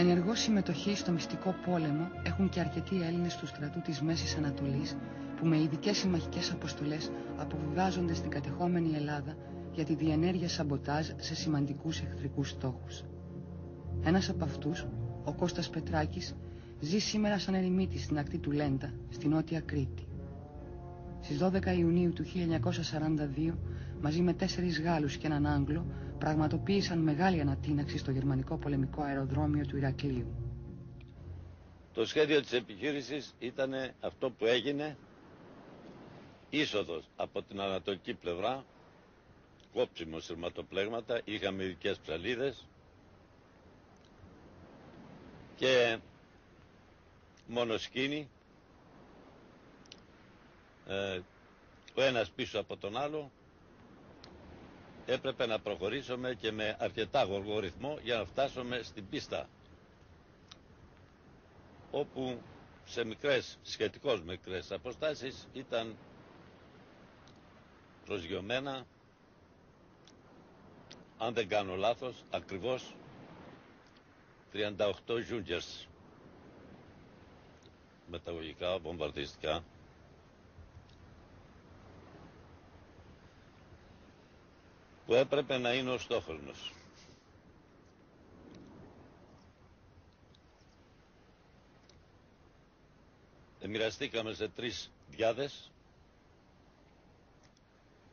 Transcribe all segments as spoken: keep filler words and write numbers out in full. Ενεργό συμμετοχή στο μυστικό πόλεμο έχουν και αρκετοί Έλληνες του στρατού της Μέσης Ανατολής που με ειδικές συμμαχικές αποστολές αποβιβάζονται στην κατεχόμενη Ελλάδα για τη διενέργεια σαμποτάζ σε σημαντικούς εχθρικούς στόχους. Ένας από αυτούς, ο Κώστας Πετράκης, ζει σήμερα σαν ερημίτης στην ακτή του Λέντα, στη νότια Κρήτη. Στις δώδεκα Ιουνίου του χίλια εννιακόσια σαράντα δύο, μαζί με τέσσερις Γάλλους και έναν Άγγλο, πραγματοποίησαν μεγάλη ανατείναξη στο γερμανικό πολεμικό αεροδρόμιο του Ηρακλείου. Το σχέδιο της επιχείρησης ήταν αυτό που έγινε: είσοδος από την ανατολική πλευρά, κόψιμο σειρματοπλέγματα, είχαμε ειδικές ψαλίδες και μονοσκήνη, ε, ο ένας πίσω από τον άλλο. Έπρεπε να προχωρήσουμε και με αρκετά γοργό ρυθμό για να φτάσουμε στην πίστα, όπου σε μικρές, σχετικώς μικρές αποστάσεις ήταν προσγειωμένα, αν δεν κάνω λάθος, ακριβώς τριάντα οκτώ Ζούνγκες μεταγωγικά, βομβαρδιστικά. Που έπρεπε να είναι ο στόχος μας. Εμοιραστήκαμε σε τρεις διάδες.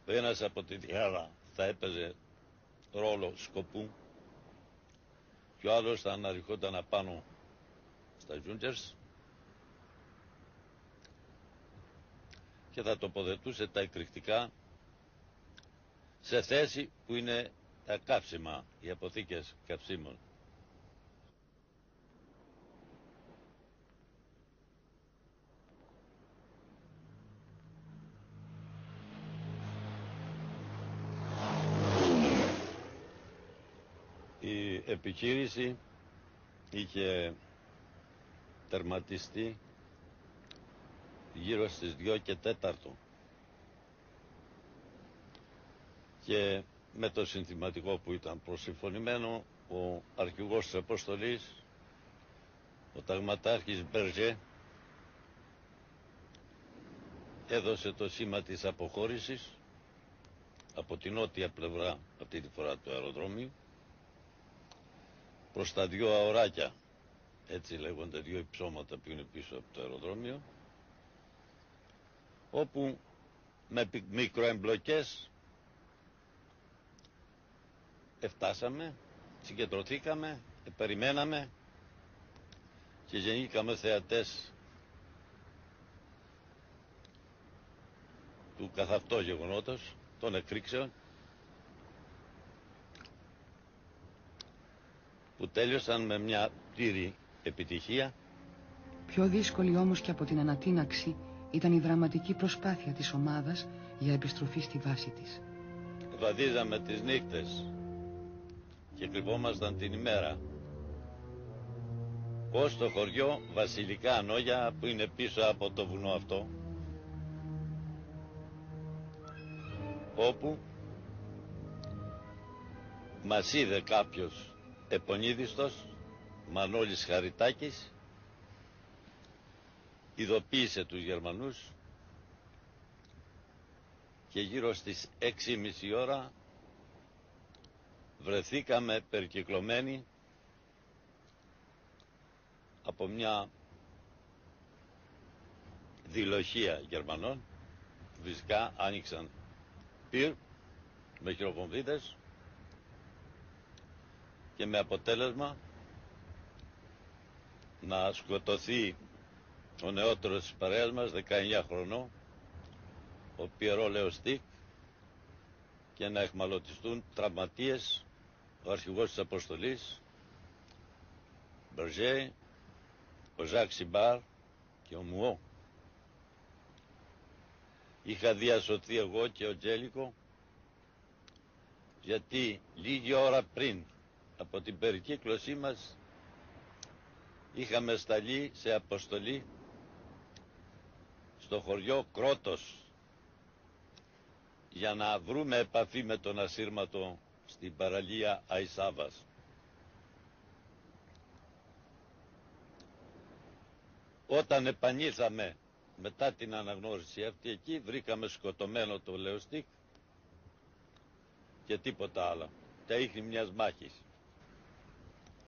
Ο ένας από τη διάδα θα έπαιζε ρόλο σκοπού και ο άλλος θα αναρριχόταν απάνω στα Ζούνγκες και θα τοποθετούσε τα εκρηκτικά σε θέση που είναι τα καύσιμα, οι αποθήκες καυσίμων. Η επιχείρηση είχε τερματιστεί γύρω στις δύο και τέταρτο. Και με το συνθηματικό που ήταν προσυμφωνημένο, ο αρχηγός της αποστολής, ο Ταγματάρχης Μπέργκε, έδωσε το σήμα της αποχώρησης από την νότια πλευρά, αυτή τη φορά του αεροδρόμιου, προς τα δύο αωράκια, έτσι λέγονται, δύο υψώματα που είναι πίσω από το αεροδρόμιο, όπου με μικροεμπλοκές εφτάσαμε, συγκεντρωθήκαμε, περιμέναμε και γεννήκαμε θεατές του καθ' αυτό γεγονότος, των εκρήξεων, που τέλειωσαν με μια πλήρη επιτυχία. Πιο δύσκολη όμως και από την ανατείναξη ήταν η δραματική προσπάθεια της ομάδας για επιστροφή στη βάση της. Βαδίζαμε τις νύχτες και κρυβόμασταν την ημέρα, ως το χωριό Βασιλικά Ανώγια που είναι πίσω από το βουνό αυτό, όπου μας είδε κάποιος επονίδιστος, Μανώλης Χαριτάκης, ειδοποίησε τους Γερμανούς και γύρω στις έξι και μισή ώρα βρεθήκαμε περικυκλωμένοι από μια διλοχία Γερμανών. Φυσικά άνοιξαν πυρ με χειροκομβίδες και με αποτέλεσμα να σκοτωθεί ο νεότερος της παρέας μας, δεκαεννιά χρονών, ο Πιερό Λεοστίκ, και να εχμαλωτιστούν τραυματίες ο αρχηγός της αποστολής Μπεργκέ, ο Ζακ Σιμπάρ και ο Μουό. Είχα διασωθεί εγώ και ο Τζέλικο, γιατί λίγη ώρα πριν από την περικύκλωσή μας είχαμε σταλεί σε αποστολή στο χωριό Κρότος για να βρούμε επαφή με τον ασύρματο στην παραλία Αϊσάβας. Όταν επανήλθαμε μετά την αναγνώριση αυτή εκεί, βρήκαμε σκοτωμένο το Λεοστίκ και τίποτα άλλο. Τα ίχνη μιας μάχης.